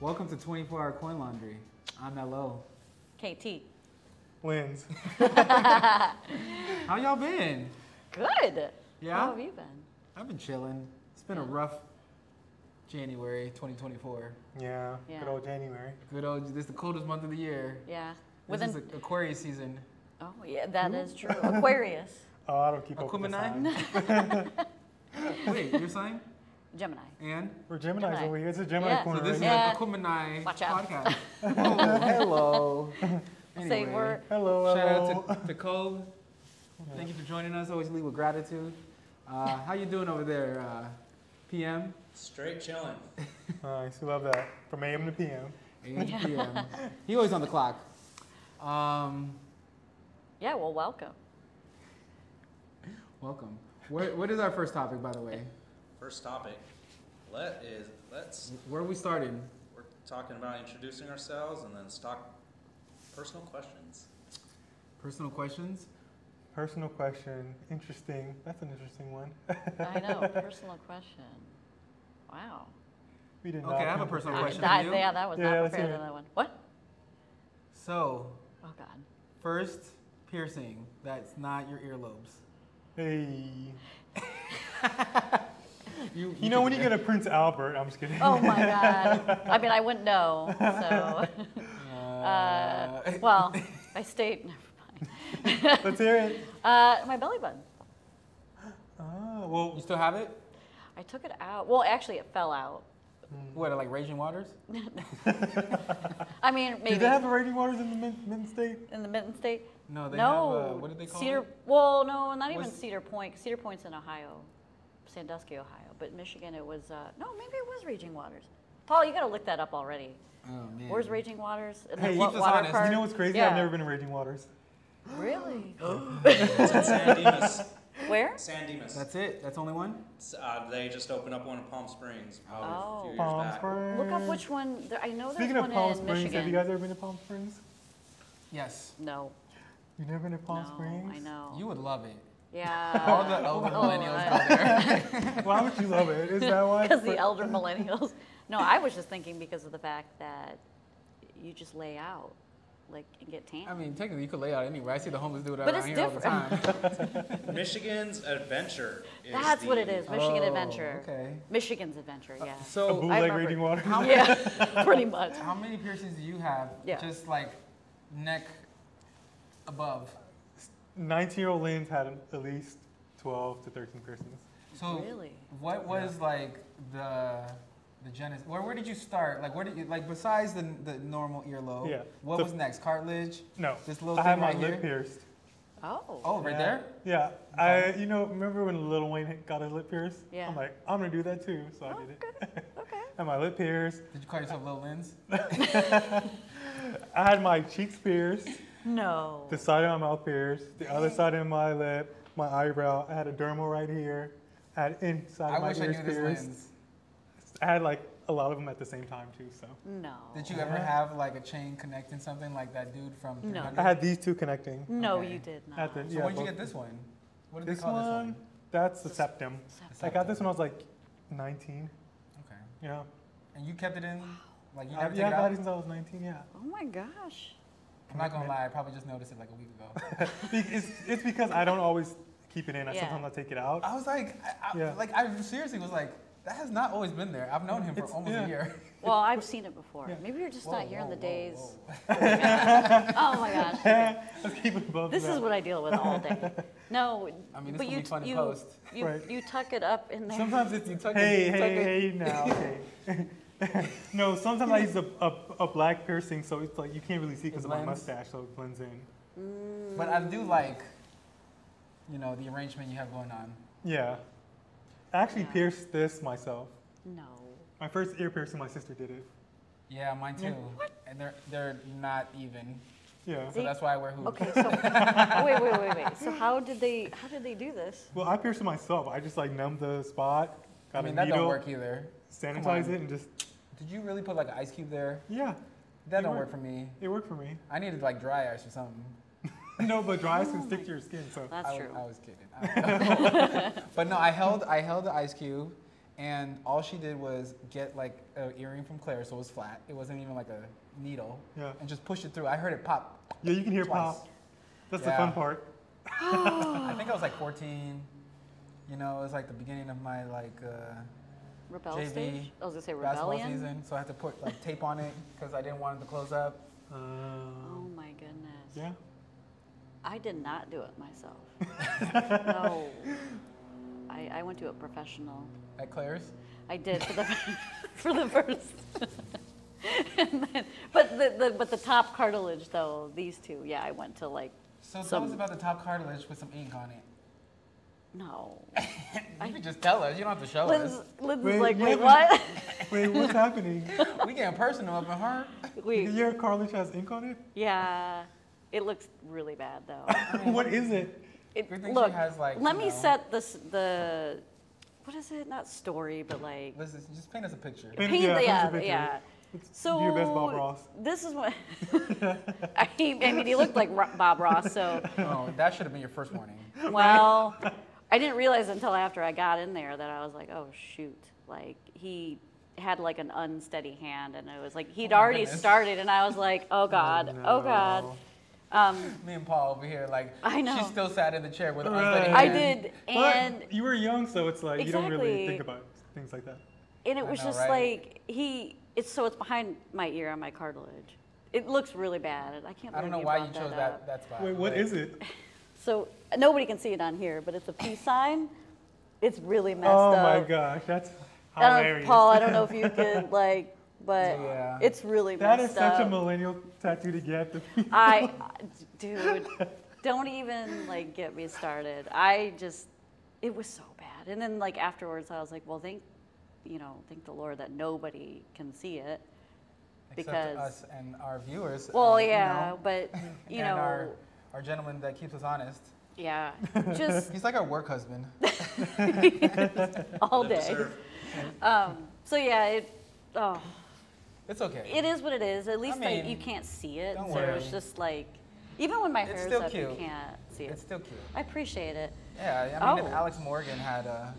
Welcome to 24 Hour Coin Laundry. I'm Lo. KT. Lins. How y'all been? Good. Yeah? How have you been? I've been chilling. It's been a rough January 2024. Yeah. Good old January. Good old, this is the coldest month of the year. Yeah. This is Aquarius season. Oh, yeah, that is true. Aquarius. Oh, I don't keep up with signs. Wait, your sign? Gemini. And? We're Geminis over here. It's a Gemini corner. So this is like Aquamini podcast. Hello. Anyway, hello. Shout out to Cole. Yeah. Thank you for joining us. Always leave with gratitude. How you doing over there, PM? Straight chilling. Nice. We love that. From AM to PM. AM to PM. He always on the clock. Yeah, well, welcome. Welcome. What is our first topic, by the way? First topic. Where are we starting? We're talking about introducing ourselves and then personal questions. Personal questions? Personal question. Interesting. That's an interesting one. I know. Personal question. Wow. We did not. Okay, I have a personal question for you. Yeah, that was not prepared in that one. What? So. Oh, God. First piercing that's not your earlobes. Hey. you know when you get a Prince Albert, I'm just kidding. Oh my God. I mean, I wouldn't know, so. Well, I stayed, never mind. Let's hear it. My belly button. Oh, well. You still have it? I took it out. Well, actually, it fell out. What, like Raging Waters? I mean, maybe. Did they have a Raging Waters in the Mitten State? In the Mitten State? No, they have, what did they call it? Well, no, not even Cedar Point. Cedar Point's in Ohio, Sandusky, Ohio. But in Michigan, it was, no, maybe it was Raging Waters. Paul, you got to look that up already. Oh, man. Where's Raging Waters? And hey, keep us honest. Park? You know what's crazy? Yeah. I've never been to Raging Waters. Really? It's in San Dimas. Where? San Dimas. That's it? That's only one? They just opened up one in Palm Springs probably a few years back. Springs. Look up which one. I know there's one in Michigan. Speaking of Palm Springs, have you guys ever been to Palm Springs? Yes. No. You've never been to Palm Springs? I know. You would love it. Yeah. All the elder millennials go there. Why would you love it? Is that why? Because the elder millennials. No, I was just thinking because of the fact that you just lay out. Like, and get tan. I mean, technically, you could lay out anywhere. I see the homeless do it around here all the time. Michigan's Adventure. That's what it is. Michigan Adventure. Okay. Michigan's Adventure, yeah. So, bootleg Raging Waters. Yeah, pretty much. How many piercings do you have? Yeah. Just like neck above? 19-year-old Lynn had at least 12 to 13 piercings. So, really? What was like the genesis. Where did you start? Like, where did you, like, besides the normal earlobe? Yeah. What was next? Cartilage? No. This little thing right here. I had my lip pierced. Oh. Oh, right there. Yeah. I, you know, remember when Lil Wayne got his lip pierced? Yeah. I'm like, I'm gonna do that too, so I did it. Okay. And my lip pierced. Did you call yourself Lil Lens? I had my cheeks pierced. No. The side of my mouth pierced. The other side of my lip. My eyebrow. I had a dermal right here. I had inside of my ears pierced. I wish I knew this Lens. I had like a lot of them at the same time too, so. No. Did you ever have like a chain connecting something like that dude from? No. I had these two connecting. No, you did not. So when did you get this one? What did they call this one? That's the septum. I got this when I was like 19. Okay. Yeah. And you kept it in? Like you never took it out? Yeah, I got it since I was 19, yeah. Oh my gosh. I'm not gonna lie, I probably just noticed it like a week ago. It's because I don't always keep it in. I sometimes I take it out. I was like, I seriously was like, that has not always been there. I've known him for almost a year. Well, I've seen it before. Yeah. Maybe you're just not here in the days. Oh my gosh. Okay. Let's keep it above this is what I deal with all day. No, I mean, this will be fun to post. You tuck it up in there. Sometimes it's you tuck it. Hey, okay. No, sometimes I use a black piercing, so it's like you can't really see because of my mustache, so it blends in. Mm. But I do like, you know, the arrangement you have going on. Yeah. I actually pierced this myself. No. My first ear piercing, my sister did it. Yeah, mine too. What? And they're not even. Yeah. So that's why I wear hoops. Okay. So wait. So how did they do this? Well, I pierced it myself. I just like numbed the spot. Got a needle, that don't work either. Sanitize it and just. Did you really put like an ice cube there? Yeah. That don't work for me. It worked for me. I needed like dry ice or something. No, but dry ice can stick to your skin. So that's true. I was kidding. But no, I held the ice cube, And all she did was get like an earring from Claire, so it was flat. It wasn't even like a needle. Yeah. And just push it through. I heard it pop. Yeah, you can hear twice. Pop. That's the fun part. I think I was like 14. You know, it was like the beginning of my like JV stage? I was gonna say basketball season. So I had to put like tape on it because I didn't want it to close up. Oh my goodness. Yeah. I did not do it myself. No. I went to a professional. At Claire's? I did for the first. And then, but the top cartilage though, these two, yeah, I went to like. So tell us about the top cartilage with some ink on it. No. You can just tell us. You don't have to show us. Lynn's like, wait, what? Wait, what's happening? We getting personal up in her. Your cartilage has ink on it? Yeah. It looks really bad though. I mean, what is it? Look, she has like, let me set this, the, what is it? Not story, but like. Listen, just paint us a picture. Paint us a picture. So do your best Bob Ross. This is what, I mean, he looked like Bob Ross, so. Oh, that should have been your first warning. Well, I didn't realize until after I got in there that I was like, oh shoot. Like he had like an unsteady hand and it was like, he'd already started and I was like, oh God, oh God. Me and Paul over here, like, I know. She still sat in the chair with unsteady hand. I did, and... But you were young, so it's like, exactly. You don't really think about things like that. And it was just like, he... It's behind my ear on my cartilage. It looks really bad. I can't believe I don't know why you chose that spot. Wait, what is it? So, nobody can see it on here, but it's a peace sign. It's really messed up. Oh my gosh, that's hilarious. Paul, I don't know if you could, like... But yeah. It's really messed up. That is such a millennial tattoo to get. Dude, don't even like get me started. It was so bad. And then like afterwards, I was like, well, thank the Lord that nobody can see it, except us and our viewers. Well, yeah, you know, but you know, our gentleman that keeps us honest. Yeah, he's like our work husband. All day. So yeah, oh. It's okay. It is what it is. At least I mean, you can't see it. Don't worry. It's just like, even when my hair's up, you can't see it. It's still cute. I appreciate it. Yeah, I mean, if Alex Morgan had a...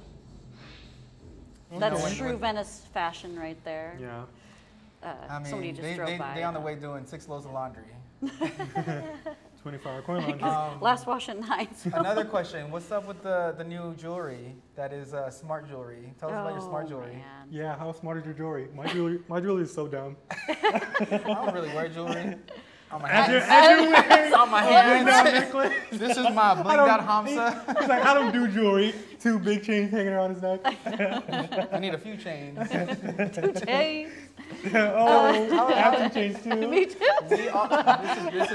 That's true Venice fashion right there. Yeah. I mean, somebody just drove by. They on the way doing 6 loads of laundry. 24-hour coin laundry. Last wash at 9. So. Another question. What's up with the new jewelry that is smart jewelry? Tell us about your smart jewelry. Man. Yeah, how smart is your jewelry? My jewelry is so dumb. I don't really wear jewelry. On my hands. On my hands. This is my blinged out Hamza. He's like, I don't do jewelry. 2 big chains hanging around his neck. I need a few chains. 2 chains. I have 2 chains too. Me too. This is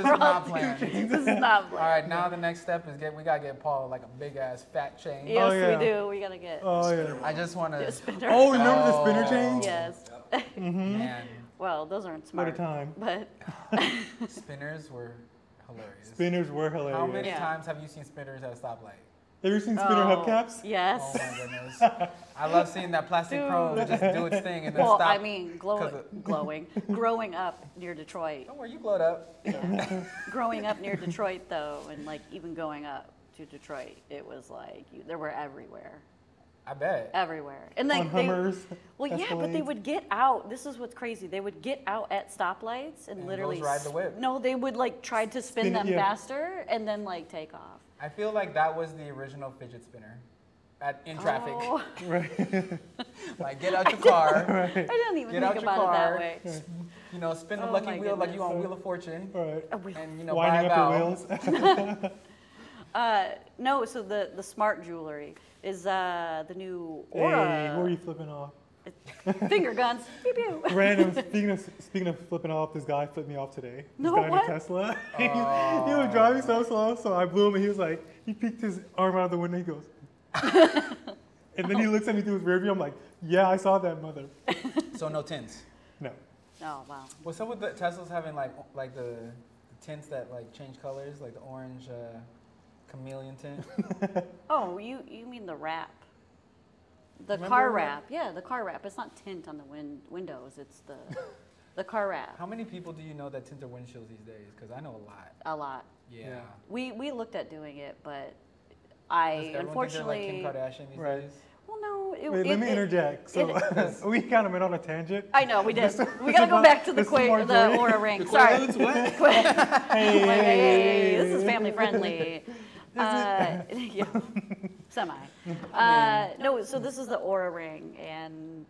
not planned. This is not planned. All right, now the next step is we gotta get Paul like a big ass fat chain. Yes, we do. We gotta get. Oh yeah. I just want to. Oh, remember the spinner chains? Yes. Mm-hmm. Man. Well, those aren't smart. What a time. But spinners were hilarious. Spinners were hilarious. How many times have you seen spinners at a stoplight? Have you seen spinner hubcaps? Yes. Oh my goodness. I love seeing that plastic chrome just do its thing and then stop. Well, I mean, growing up near Detroit. Don't worry, you glowed up. Yeah. Growing up near Detroit, though, and like even going up to Detroit, it was like they were everywhere. I bet. Everywhere. And like, on Hummers. Yeah, but they would get out. This is what's crazy. They would get out at stoplights and literally. Those ride the whip. No, they would like try to spin them faster and then like take off. I feel like that was the original fidget spinner in traffic. Oh. Right. Like, get out your car. Right. I didn't even think about it that way. Right. You know, spin the lucky wheel like you on Wheel of Fortune. Right. And, you know, winding up the wheels. No, so the smart jewelry is the new Aura. Hey, what are you flipping off? Finger guns. Pew, pew. Random. Speaking of flipping off, this guy flipped me off today. No, this guy in a Tesla. He was driving so slow, so I blew him, and he was like, he peeked his arm out of the window. He goes, and then he looks at me through his rear view. I'm like, yeah, I saw that, mother. So no tints. No. Oh wow. What's up with the Teslas having like the tints that like change colors, like the orange. Chameleon tint. Oh, you mean the wrap. The car wrap. Yeah, the car wrap. It's not tint on the windows. It's the car wrap. How many people do you know that tint their windshields these days? Because I know a lot. A lot. Yeah. We looked at doing it, but I unfortunately. Does everyone think they're like Kim Kardashian these days? Well, know. Wait, let me interject. So we kind of went on a tangent. I know we did. We gotta go back to the Aura Ring. Sorry. What? Hey, this is family friendly. Yeah, semi. No, so this is the Aura Ring, and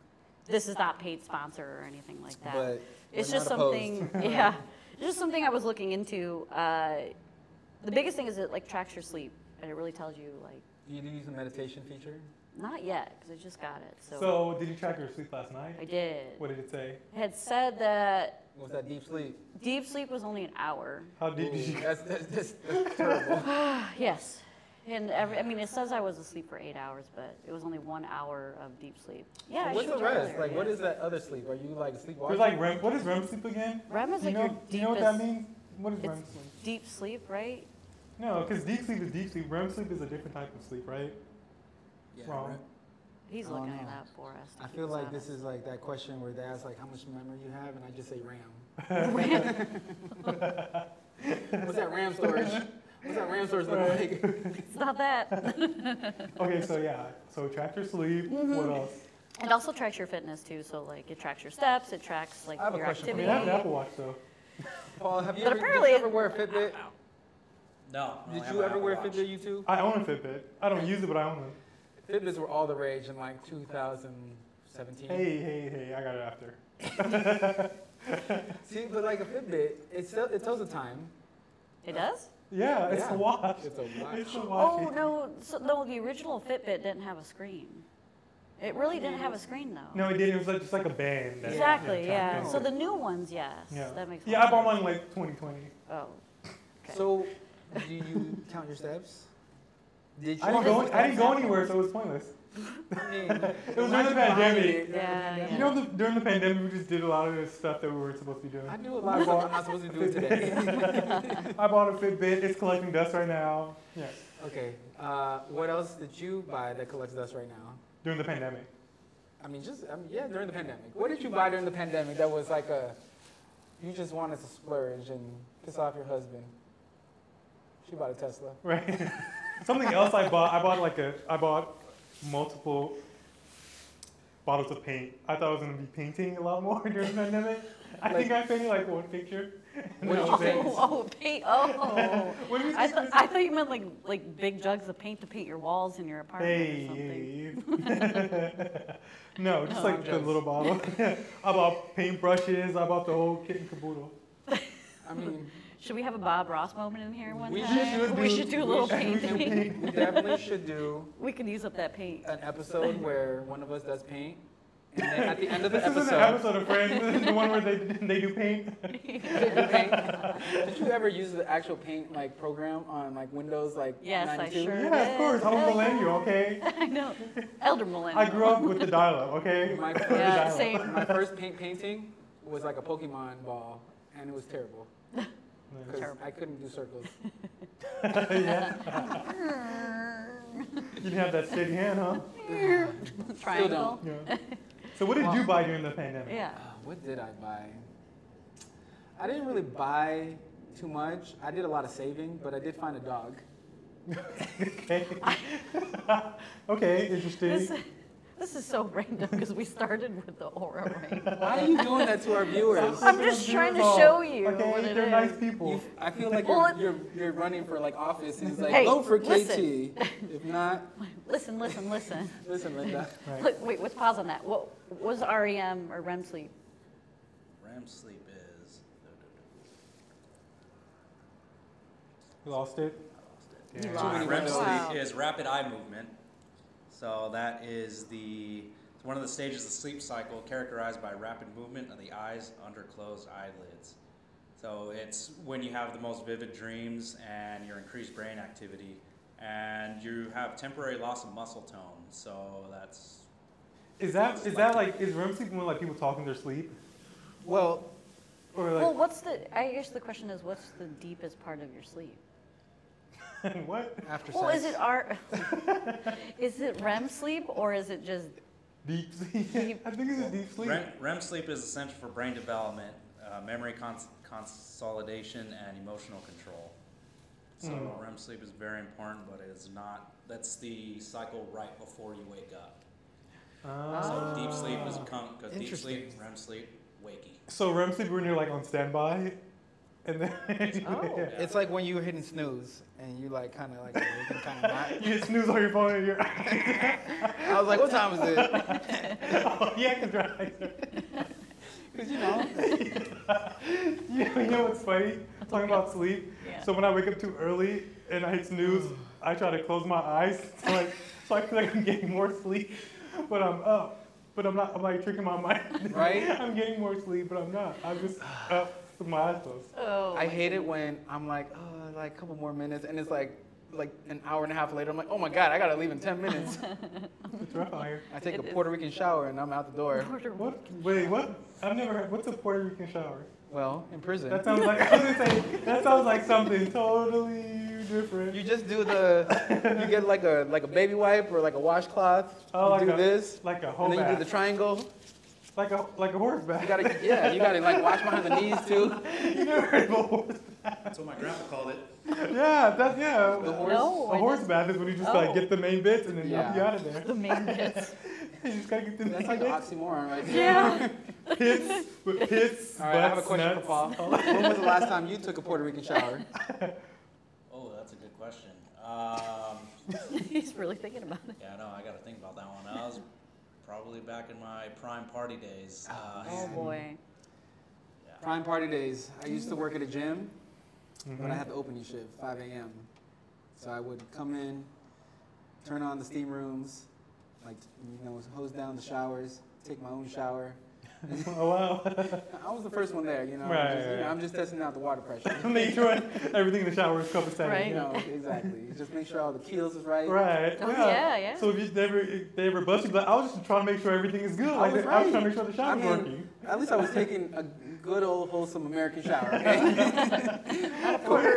this is not paid sponsor or anything like that. But it's just something. Yeah, it's just something I was looking into. The biggest thing is it like tracks your sleep, and it really tells you like. Do you use the meditation feature? Not yet, because I just got it. So did you track your sleep last night? I did. What did it say? It had said that. What's that deep sleep? Deep sleep was only an hour. How deep did you? That's terrible. Yes. And I mean, it says I was asleep for 8 hours, but it was only 1 hour of deep sleep. Yeah. So what's the rest? Like, what is that other sleep? Are you like sleepwalking? There's like REM. What is REM sleep again? REM is like your deepest. Do you know what that means? What is REM sleep? Deep sleep, right? No, because deep sleep is deep sleep. REM sleep is a different type of sleep, right? Yeah. Wrong. He's looking it up for us. I feel like this is like that question where they ask like how much memory you have, and I just say RAM. What's that RAM storage? What's that RAM storage look like? It's not that. Okay, so yeah, so track your sleep. Mm-hmm. What else? It also tracks your fitness too. So like it tracks your steps. It tracks like your activity. I have an Apple Watch though. Paul, have you ever wear a Fitbit? No. Did you ever wear a Fitbit? You two? I own a Fitbit. I don't use it, but I own it. Fitbits were all the rage in like 2017. Hey, I got it after. See, but like a Fitbit, it tells the time. It does? Yeah, it's a watch. It's a watch. Oh, no, the original Fitbit didn't have a screen. It really didn't have a screen, though. No, it didn't. It was like, just like a band. Exactly, yeah. So the new ones, yes. Yeah, that makes sense. Yeah, I bought mine like 2020. Oh, okay. So do you count your steps? I didn't go anywhere, so it was pointless. I mean, it was during the pandemic. Yeah. You know, during the pandemic, we just did a lot of the stuff that we weren't supposed to be doing. I do a lot of stuff I'm not supposed to do today. I bought a Fitbit. It's collecting dust right now. Yeah. Okay. What else did you buy that collects dust right now? During the pandemic. I mean, during the pandemic. What did you buy during the pandemic that was like you just wanted to splurge and piss off your husband? She bought a Tesla. Right. Something else I bought multiple bottles of paint. I thought I was gonna be painting a lot more during the pandemic. I think I painted like one picture. Paint! Oh, I thought you meant like big jugs of paint to paint your walls in your apartment or something. No, just like the little bottle. I bought paint brushes. I bought the whole kit and caboodle. I mean. Should we have a Bob Ross moment in here one time? We should do a little painting. We definitely should do. We can use up that paint. An episode where one of us does paint. And then at the end of the episode. This is an episode of Friends. This is the one where they do paint. Did you ever use the actual paint program on Windows 92? Yes, I sure did. Yeah, of course. I'm a millennial, okay? I know. Elder millennial. I grew up with the dial-up, okay? My first painting was like a Pokemon ball, and it was terrible. Because I couldn't do circles. You didn't have that steady hand, huh? Triangle. Yeah. So what did you buy during the pandemic? Yeah. What did I buy? I didn't really buy too much. I did a lot of saving, but I did find a dog. Okay. Okay, interesting. This is so random because we started with the Aura Ring. Why are you doing that to our viewers? I'm just trying to show you. Okay, they're nice people. I feel like you're running for office, and it's like, hey, vote for KT. Listen. If not, listen. Listen, Linda. Right. Look, wait, let's pause on that. What was REM or REM sleep? REM sleep is. You lost it. I lost it. Yeah. REM sleep is rapid eye movement. So that is one of the stages of the sleep cycle characterized by rapid movement of the eyes under closed eyelids. So it's when you have the most vivid dreams and your increased brain activity, and you have temporary loss of muscle tone. So that's. Is REM sleep when people talk in their sleep? Well. I guess the question is, what's the deepest part of your sleep? What? After sex. Well, is it REM sleep or is it just deep sleep? I think it's a deep sleep. REM sleep is essential for brain development, memory consolidation, and emotional control. So REM sleep is very important, but it is not. That's the cycle right before you wake up. So deep sleep is a cunt because deep sleep, REM sleep, wakey. So REM sleep when you're like on standby, and then it's like when you're hitting snooze and you like kind of like kind of not. You hit snooze on your phone and you're. I was like, what time is it? Oh yeah, I can drive. Because, you know. You know what's funny? Talking about sleep. Yeah. So when I wake up too early and I hit snooze, I try to close my eyes so, like, so I feel like I'm getting more sleep, but I'm up. But I'm not, I'm like tricking my mind. Right? I'm getting more sleep, but I'm not. I'm just up with my eyes closed. Oh, I hate it when I'm like, oh, like a couple more minutes, and it's like an hour and a half later, I'm like, oh my God, I gotta leave in 10 minutes. I take a Puerto Rican shower and I'm out the door. What? Wait, what? I've never heard, what's a Puerto Rican shower? Well, in prison. That sounds like, I was gonna say, that sounds like something totally different. You just do the, you get like a baby wipe or like a washcloth. Oh, like do a, this. Like a whole bath. And then you do the triangle. Like a horse bath. You gotta, yeah, you gotta like wash behind the knees too. You never heard of a horse bath. That's what my grandpa called it. Yeah, that's, yeah. The horse, no, a horse bath is when you just like get the main bits and then you out of there. The main bits. You just gotta get the main bits. That's like an oxymoron right there. Yeah. Pits, with pits, all right, butts, I have a question nuts. For Paul. When was the last time you took a Puerto Rican shower? Oh, that's a good question. He's really thinking about it. Yeah, no, I gotta think about that one. I was probably back in my prime party days. Oh boy. Yeah. Prime party days. I used to work at a gym, but I had the opening shift, 5 a.m. So I would come in, turn on the steam rooms, like, you know, hose down the showers, take my own shower. Oh, wow. I was the first one there, you know. Right, you know, I'm just testing out the water pressure. Make sure everything in the shower is covered. Right. You know, exactly. Just make sure all the keels is right. Right. Oh, yeah. So if they ever bust you, but I was just trying to make sure everything is good. I was trying to make sure the shower was working. At least I was taking a good old wholesome American shower. Okay?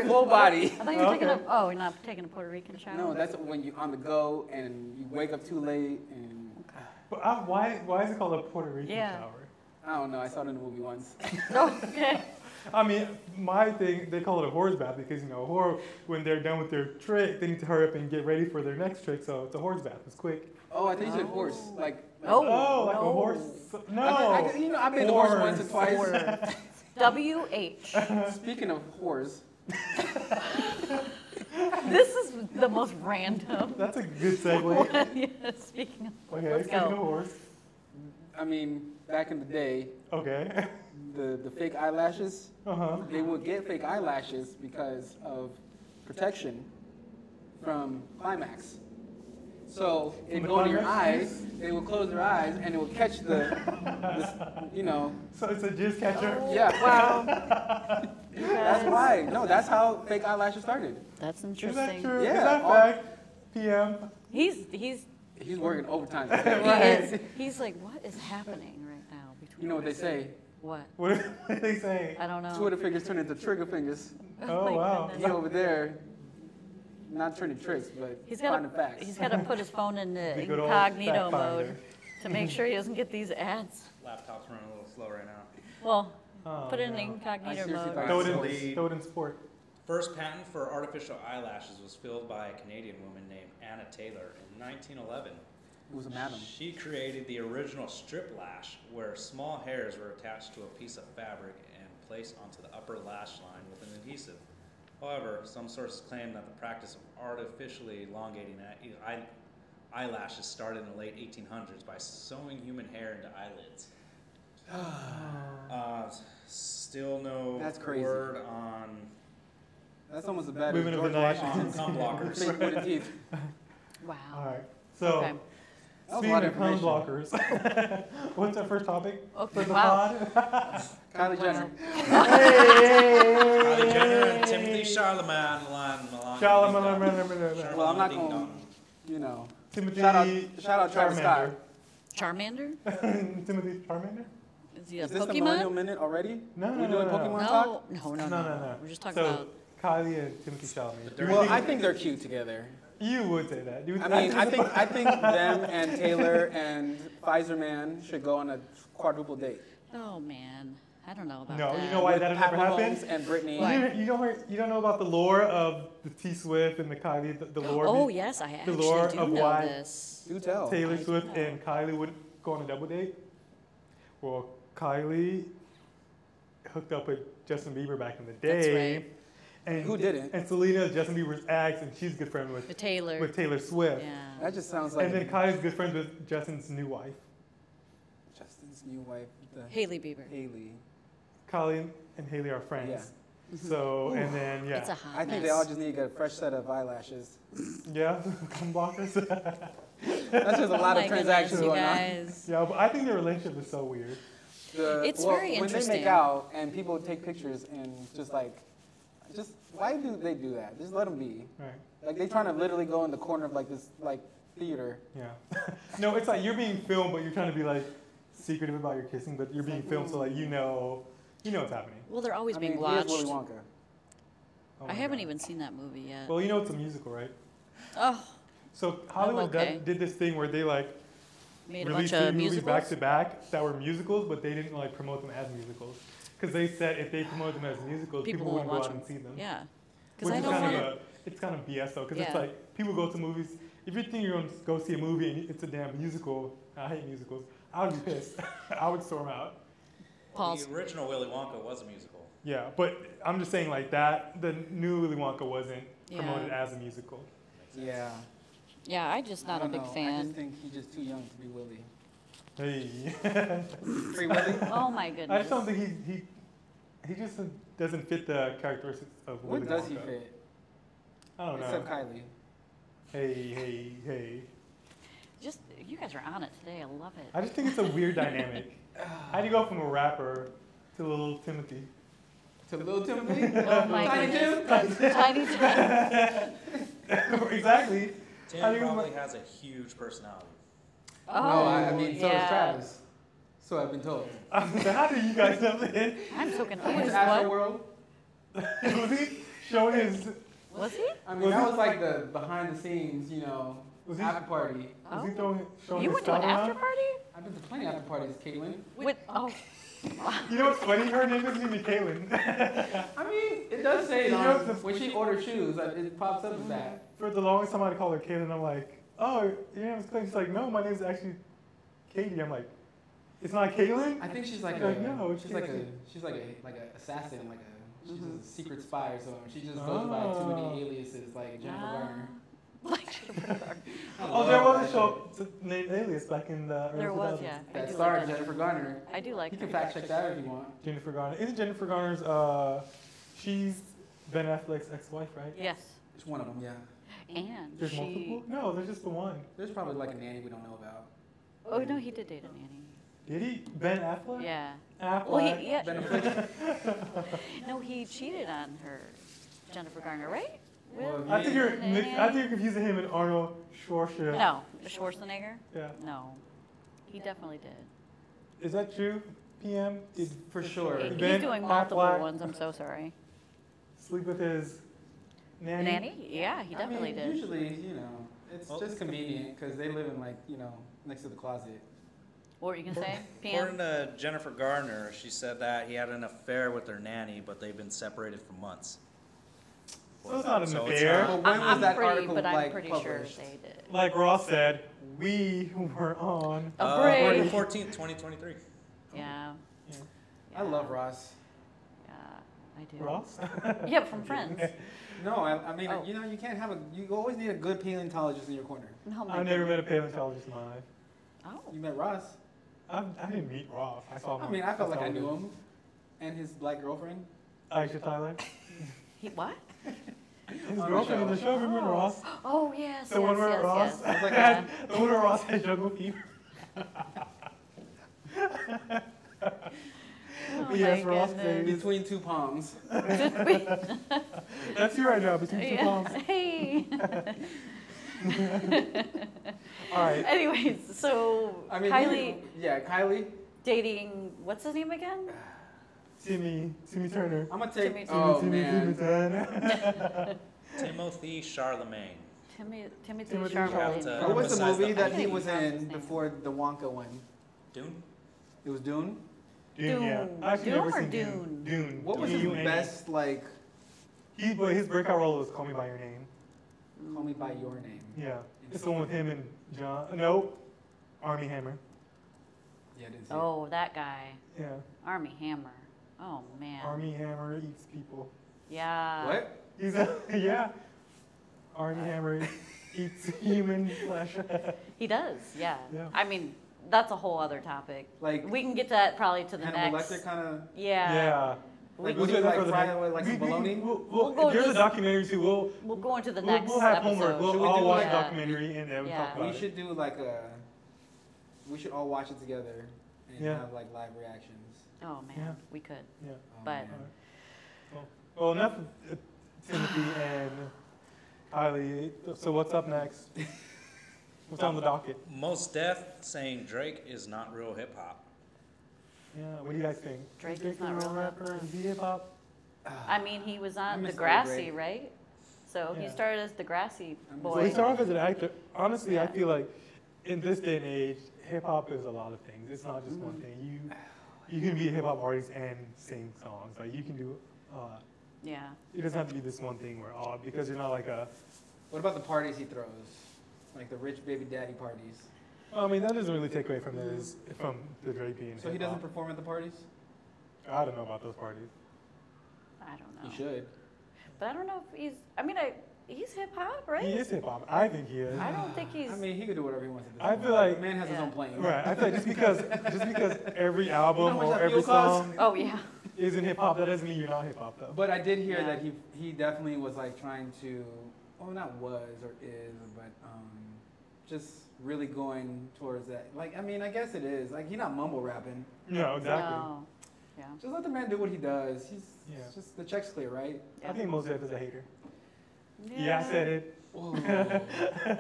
Full body. I thought you were taking you're not taking a Puerto Rican shower. No, that's when you on the go and you wake up too late and. But why is it called a Puerto Rican shower? I don't know. I saw it in the movie once. Okay. I mean, my thing, they call it a horse bath because, you know, when they're done with their trick, they need to hurry up and get ready for their next trick. So it's a horse bath. It's quick. Oh, I think you said horse. Like a horse. No. I've been to horse once or twice. W-H. Speaking of whores. This is the most random. That's a good segue. Speaking of horse. Okay, speaking of horse. I mean, back in the day, the fake eyelashes, they would get fake eyelashes because of protection from Climax. So it'd go in your eyes, they would close their eyes, and it would catch the you know. So it's a jizz catcher? Yeah, wow. That's why. No, that's how fake eyelashes started. That's interesting. Is that true? Yeah. Is that fact? PM? He's working overtime. He's like, what is happening right now? You know what they say? What? What do they say? I don't know. Twitter fingers turn into trigger fingers. Oh, wow. He's over there, not turning tricks, but finding facts. He's got to put his phone in the incognito mode to make sure he doesn't get these ads. Laptop's running a little slow right now. Well, put it in incognito mode. Throw it in sport. First patent for artificial eyelashes was filled by a Canadian woman named Anna Taylor in 1911. It was a madam. She created the original strip lash where small hairs were attached to a piece of fabric and placed onto the upper lash line with an adhesive. However, some sources claim that the practice of artificially elongating eyelashes started in the late 1800s by sewing human hair into eyelids. Still no word on... That's almost a bad women of the night on cum blockers. Right. Teeth. Wow. All right. So, speaking of cum blockers, what's our first topic for the pod? Kylie Jenner. Kylie Jenner and Timothée Chalamet. Well, I'm not going to, you know. Shout out Travis Scott. Charmander? Timothée Charmander? Is this the Millennial Minute already? No. We're doing Pokemon talk? No. We're just talking about... Kylie and Timothée Chalamet. Well, I think they're cute together. You would say that. I think them and Taylor and Pfizer Man should go on a quadruple date. Oh man. I don't know about that. No, you know why that never happened? And Britney. You don't know about the lore of the T Swift and the Kylie, the lore. Oh, yes, I actually do know this. Do tell. Taylor Swift and Kylie would go on a double date. Well, Kylie hooked up with Justin Bieber back in the day. That's right. And who didn't? And Selena, Justin Bieber's ex, and she's good friends with Taylor. With Taylor Swift. Yeah. That just sounds like. And then Kylie's good friends with Justin's new wife. Justin's new wife. Haley Bieber. Haley. Kylie and Haley are friends. Yeah. So and then yeah. It's a hot mess. I think they all just need a fresh set of eyelashes. Yeah, cum blockers. That's just a lot of transactions going on. Yeah, but I think their relationship is so weird. It's very interesting. When they make out and people take pictures and just like. Just why do they do that? Just let them be. Right. Like they're trying to literally go in the corner of like this like theater. Yeah. No, it's like you're being filmed, but you're trying to be like secretive about your kissing, but you're being filmed, so like you know what's happening. Well, they're always being watched. Willy Wonka. Oh I haven't even seen that movie yet. Well, you know it's a musical, right? Oh. So Hollywood did this thing where they like made a bunch of movies back to back that were musicals, but they didn't like promote them as musicals. Because they said if they promoted them as musicals, people wouldn't go out and see them. Yeah. Which is it's kind of BS, though, because it's like people go to movies. If you think you're going to go see a movie and it's a damn musical, I hate musicals, I would be pissed. I would storm out. Paul's. The original Willy Wonka was a musical. Yeah, but I'm just saying like that, the new Willy Wonka wasn't promoted as a musical. Yeah. Yeah, I'm just not a big fan. I just think he's just too young to be Willy. Hey. Free Willy? Oh, my goodness. I just don't think he just doesn't fit the characteristics of Willy Wonka. What does he fit? I don't know. Except Kylie. Hey. Just, you guys are on it today. I love it. I just think it's a weird dynamic. How do you go from a rapper to Little Timothy? To Little Timothy? Oh, my goodness. Tiny Tim? Tiny Tim. Exactly. Tim probably has a huge personality. Oh, no, I mean, so is Travis. So I've been told. How do you guys know that? I'm so confused. I went to Astro World. Was he showing his... Was he? I mean, that was like the behind-the-scenes, you know, after party. Oh. Was he showing his... You went to an after party? I've been to plenty of after parties, Caitlin. You know what's funny? Her name isn't even Caitlin. I mean, it does say it on... When she orders shoes, it pops up as that. For the longest time, I called her Caitlin, I'm like... Oh, your name's Caitlin. She's like, no, my name's actually Katie. I'm like, it's not Caitlin? I think she's like she's like a assassin, like a she's a secret spy or something. She just goes by too many aliases, like Jennifer Garner. Like Jennifer Garner. Oh, there was a show named Alias back in the early 2000s. There was, yeah. That starred like Jennifer Garner. I do like. You can fact check that if you want. Jennifer Garner. Isn't Jennifer Garner's? She's Ben Affleck's ex-wife, right? Yes. It's one of them, yeah. And there's multiple? No, there's just the one. There's probably like a nanny we don't know about. Oh, no, he did date a nanny. Did he? Ben Affleck? Yeah. Affleck. Well, Ben Affleck. No, he cheated on her, Jennifer Garner, right? Well, I think you're confusing him and Arnold Schwarzenegger. No, Schwarzenegger? Yeah. No, he definitely did. Is that true? PM? For sure. He's doing multiple ones, I'm so sorry. Sleep with his... Nanny? Yeah, he definitely did. Usually, you know, it's just convenient because they live in like, you know, next to the closet. What were you going to say? According to Jennifer Garner, she said that he had an affair with her nanny, but they've been separated for months. So it's not an affair. Well, when was that article published? I'm pretty sure they did. Like Ross said, we were on a break. 14th, 2023. Yeah. I love Ross. I do. Ross? Yeah, from Friends. No, I mean, you know, you can't have a, you always need a good paleontologist in your corner. No, I've never met a paleontologist in my life. Oh. You met Ross? I didn't meet Ross. I saw him. I mean, I felt like I knew him. And his black girlfriend. Aisha Tyler. He, what? His girlfriend in the show, remember Ross? Oh, yes, the one where Ross had jungle fever. Oh yes, Ross between two palms. That's you right now, between two palms. Hey. All right. Anyways, so I mean, Kylie. Kylie. Dating what's his name again? Timmy Turner. I'm gonna take. Timmy Turner. Timothée Chalamet. Timothée Chalamet. What was the movie that he was in before the Wonka one? Dune. It was Dune. Dune, yeah. I've never seen Dune. Dune. What was his best, like... His breakout role was Call Me By Your Name. Call Me By Your Name. Yeah. It's the one with him and John... No. Armie Hammer. Yeah, I didn't see it. That guy. Yeah. Armie Hammer. Oh, man. Armie Hammer eats people. Yeah. What? He's a, yeah. Armie Hammer eats human flesh. He does, yeah. I mean... That's a whole other topic. Like we can get to that probably to the next. Electric kind of. Yeah. Yeah. Like we'll do that for the next. There's a documentary too. We'll go into the next. We'll have homework. We'll all watch a documentary and then we'll talk about it. We should do like a. We should all watch it together and have like live reactions. Oh man, we could. Yeah. But. Well, enough of Timothy and Kylie. So what's up next? What's on the docket? Mos Def saying Drake is not real hip hop. Yeah, what do you guys think? Drake is not real rapper. Is he hip hop? I mean, he was on Degrassi, right? So he started as Degrassi boy. So he started off as an actor. Honestly, I feel like in this day and age, hip hop is a lot of things. It's not just one thing. You can be a hip hop artist and sing songs. Like you can do a lot. Yeah. It doesn't have to be this one thing where because you're not like a. What about the parties he throws? Like the rich baby daddy parties. I mean, that doesn't really take away from the Drake being. So he doesn't perform at the parties? I don't know about those parties. I don't know. He should. But I don't know if he's, I mean, he's hip hop, right? He is hip hop. I think he is. I don't think he's. I mean, he could do whatever he wants to do. I feel like. The man has his own plane. Right. I feel like just because every album or every song isn't hip hop, that doesn't mean you're not hip hop though. But I did hear that he definitely was like trying to, not was or is, but just really going towards that. Like, I mean, I guess it is. Like, he's not mumble rapping. No, exactly. No. Yeah. Just let the man do what he does. He's just, the check's clear, right? Yeah. I think Mos Def is a hater. Yeah, I said it.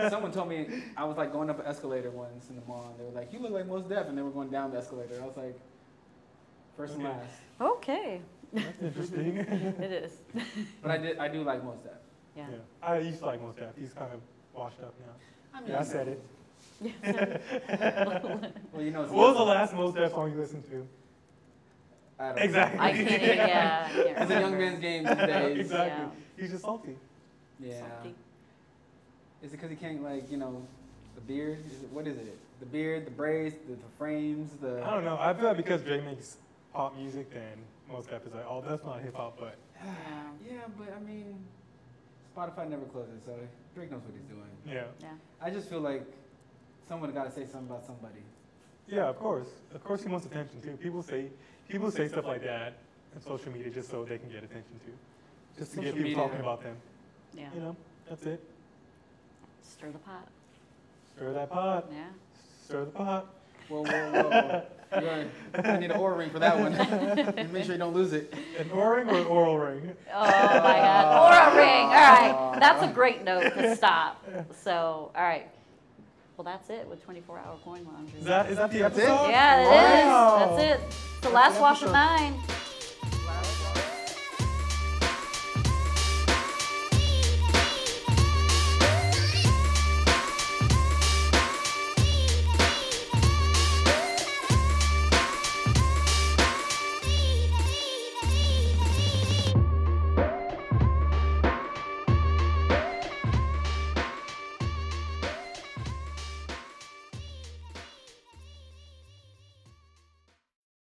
Someone told me, I was like going up an escalator once in the mall, and they were like, you look like Mos Def, and they were going down the escalator. I was like, first and last. Okay. That's interesting. It is. But I do like Mos Def. Yeah. I used to like Mos Def. He's kind of washed up now. I mean, I said it. Well, you know, what was the last Mos Def song you listened to? I don't know. Exactly. I can't, it's a young man's game these days. Exactly. Yeah. He's just salty. Yeah. Salty. Is it because he can't, like, you know, the beard? What is it? The beard, the braids, the frames, the... I don't know. I feel like because Drake makes pop music, then Mos Def is like, oh, that's not hip-hop, but... Yeah, but, I mean... Spotify never closes, so Drake knows what he's doing. Yeah. I just feel like someone's got to say something about somebody. Yeah, of course. Of course he wants attention, too. People say stuff like that on social media just so they can get attention, too. Just to get people talking about them. Yeah. You know, that's it. Stir the pot. Stir that pot. Yeah. Stir the pot. Whoa. I need an aura ring for that one. Make sure you don't lose it. An aura ring or an oral ring? Oh, my God. Aura ring. All right. That's a great note to stop. So, all right. Well, that's it with 24 Hour Coin Laundry. Is that the episode? Yeah, it is. That's it. It's the last wash of 9.